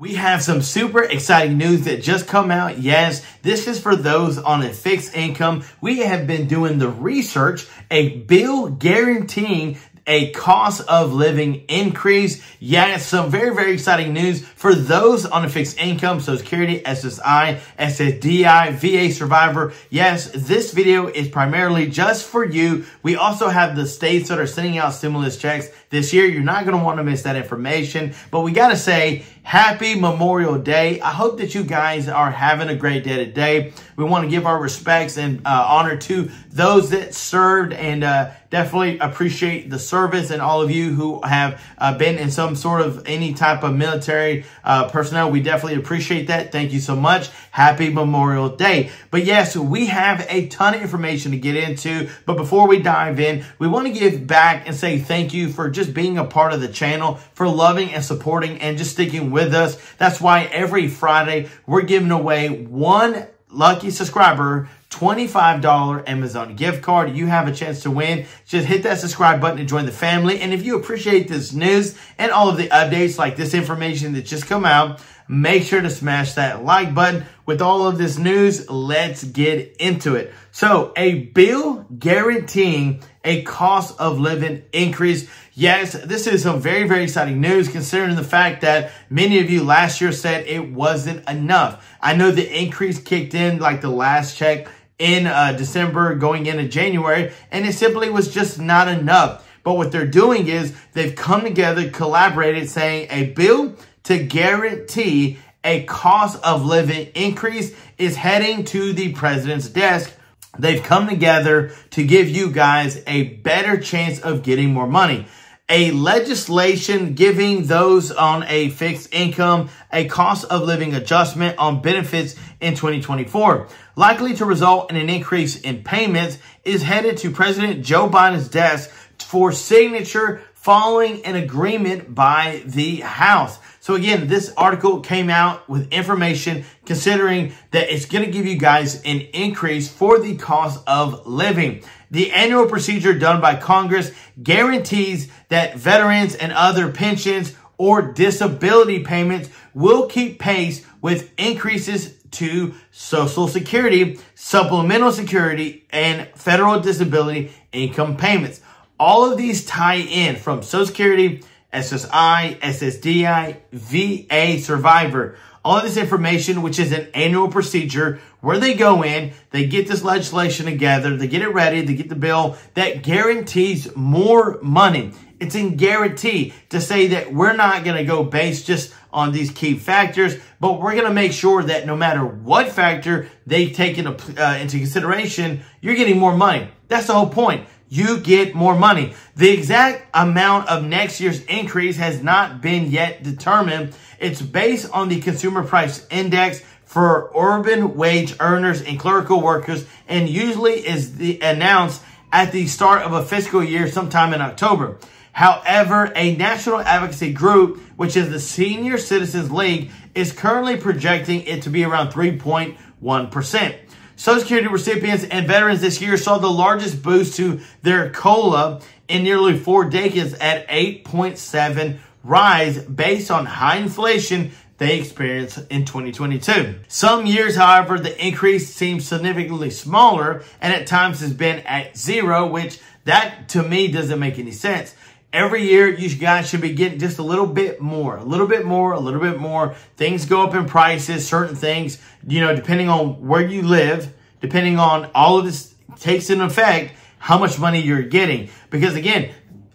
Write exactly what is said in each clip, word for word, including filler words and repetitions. We have some super exciting news that just come out. Yes, this is for those on a fixed income. We have been doing the research, a bill guaranteeing a cost of living increase. Yes, some very, very exciting news for those on a fixed income, Social Security, S S I, S S D I, V A survivor. Yes, this video is primarily just for you. We also have the states that are sending out stimulus checks this year. You're not gonna wanna miss that information, but we gotta say, happy Memorial Day. I hope that you guys are having a great day today. We want to give our respects and uh, honor to those that served, and uh, definitely appreciate the service, and all of you who have uh, been in some sort of any type of military uh, personnel. We definitely appreciate that. Thank you so much. Happy Memorial Day. But yes, we have a ton of information to get into. But before we dive in, we want to give back and say thank you for just being a part of the channel, for loving and supporting and just sticking with with us. That's why every Friday we're giving away one lucky subscriber twenty-five dollar Amazon gift card. You have a chance to win. Just hit that subscribe button and join the family. And if you appreciate this news and all of the updates like this information that just come out, make sure to smash that like button. With all of this news, let's get into it. So, a bill guaranteeing a cost of living increase. Yes, this is some very, very exciting news, considering the fact that many of you last year said it wasn't enough. I know the increase kicked in like the last check in uh, December going into January, and it simply was just not enough. But what they're doing is they've come together, collaborated, saying a bill to guarantee a cost of living increase is heading to the president's desk. They've come together to give you guys a better chance of getting more money. A legislation giving those on a fixed income a cost of living adjustment on benefits in twenty twenty-four, likely to result in an increase in payments, is headed to President Joe Biden's desk for signature following an agreement by the House. So again, this article came out with information considering that it's going to give you guys an increase for the cost of living. The annual procedure done by Congress guarantees that veterans and other pensions or disability payments will keep pace with increases to Social Security, Supplemental Security, and federal disability income payments. All of these tie in from Social Security, S S I, S S D I, V A survivor. All of this information, which is an annual procedure where they go in, they get this legislation together, they get it ready, they get the bill that guarantees more money. It's in guarantee to say that we're not going to go based just on these key factors, but we're going to make sure that no matter what factor they take into, uh, into consideration, you're getting more money. That's the whole point. You get more money. The exact amount of next year's increase has not been yet determined. It's based on the Consumer Price Index for urban wage earners and clerical workers, and usually is the, announced at the start of a fiscal year sometime in October. However, a national advocacy group, which is the Senior Citizens League, is currently projecting it to be around three point one percent. Social Security recipients and veterans this year saw the largest boost to their COLA in nearly four decades at eight point seven rise based on high inflation they experienced in twenty twenty-two. Some years, however, the increase seems significantly smaller and at times has been at zero, which that to me doesn't make any sense. Every year, you guys should be getting just a little bit more, a little bit more, a little bit more. Things go up in prices, certain things, you know, depending on where you live, depending on all of this takes into effect, how much money you're getting. Because again,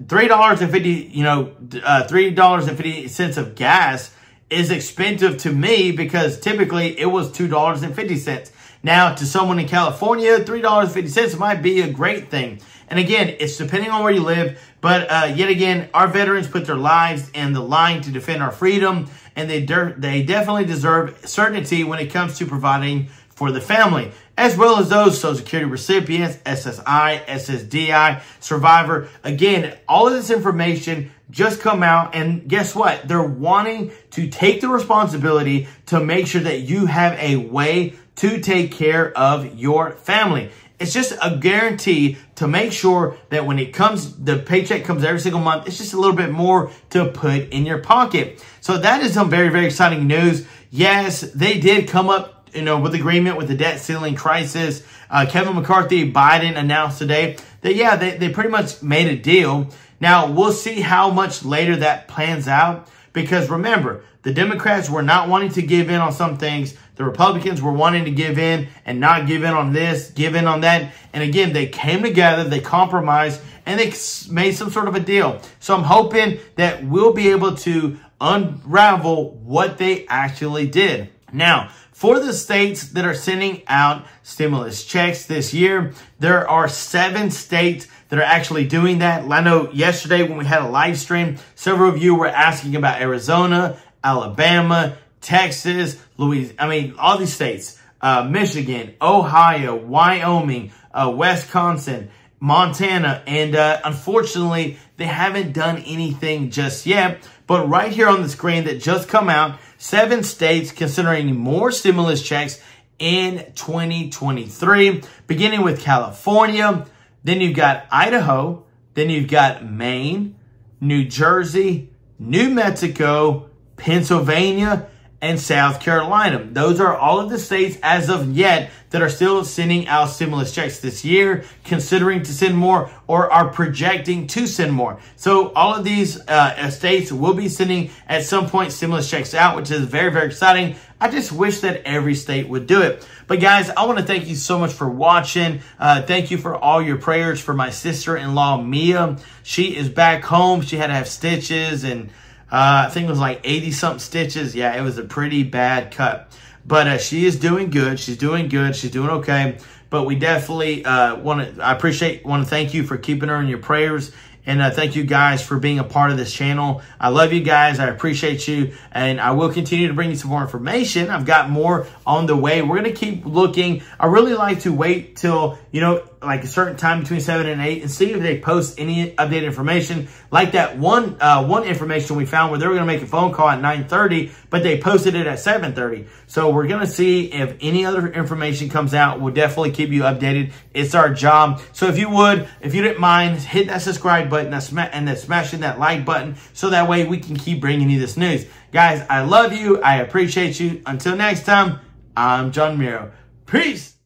three dollars and fifty, you know, uh, three dollars and fifty cents of gas is expensive to me because typically it was two dollars and fifty cents. Now, to someone in California, three dollars and fifty cents might be a great thing. And again, it's depending on where you live. But uh, yet again, our veterans put their lives in the line to defend our freedom. And they, de they definitely deserve certainty when it comes to providing for the family, as well as those Social Security recipients, S S I, S S D I, survivor. Again, all of this information just come out. And guess what? They're wanting to take the responsibility to make sure that you have a way to take care of your family. It's just a guarantee to make sure that when it comes, the paycheck comes every single month, it's just a little bit more to put in your pocket. So that is some very, very exciting news. Yes, they did come up, you know, with agreement with the debt ceiling crisis. Uh, Kevin McCarthy, Biden announced today that, yeah, they, they pretty much made a deal. Now, we'll see how much later that plans out. Because remember, the Democrats were not wanting to give in on some things. The Republicans were wanting to give in and not give in on this, give in on that. And again, they came together, they compromised, and they made some sort of a deal. So I'm hoping that we'll be able to unravel what they actually did. Now, for the states that are sending out stimulus checks this year, there are seven states that are actually doing that. I know yesterday when we had a live stream, several of you were asking about Arizona, Alabama, Texas, Louisiana, I mean, all these states, uh, Michigan, Ohio, Wyoming, uh, Wisconsin, Montana, and uh, unfortunately, they haven't done anything just yet. But right here on the screen that just come out, seven states considering more stimulus checks in twenty twenty-three, beginning with California. Then you've got Idaho. Then you've got Maine, New Jersey, New Mexico, Pennsylvania, and South Carolina. Those are all of the states as of yet that are still sending out stimulus checks this year, considering to send more or are projecting to send more. So all of these uh, states will be sending at some point stimulus checks out, which is very, very exciting. I just wish that every state would do it. But guys, I want to thank you so much for watching. Uh, thank you for all your prayers for my sister-in-law, Mia. She is back home. She had to have stitches and Uh, I think it was like eighty something stitches. Yeah, it was a pretty bad cut. But uh, she is doing good. She's doing good. She's doing okay. But we definitely uh, want to, I appreciate, want to thank you for keeping her in your prayers. And uh, thank you guys for being a part of this channel. I love you guys. I appreciate you. And I will continue to bring you some more information. I've got more on the way. We're going to keep looking. I really like to wait till, you know, like a certain time between seven and eight and see if they post any updated information. Like that one uh, one information we found where they were going to make a phone call at nine thirty, but they posted it at seven thirty. So we're going to see if any other information comes out. We'll definitely keep you updated. It's our job. So if you would, if you didn't mind, hit that subscribe button and then smashing that like button so that way we can keep bringing you this news. Guys, I love you. I appreciate you. Until next time, I'm John Miro. Peace.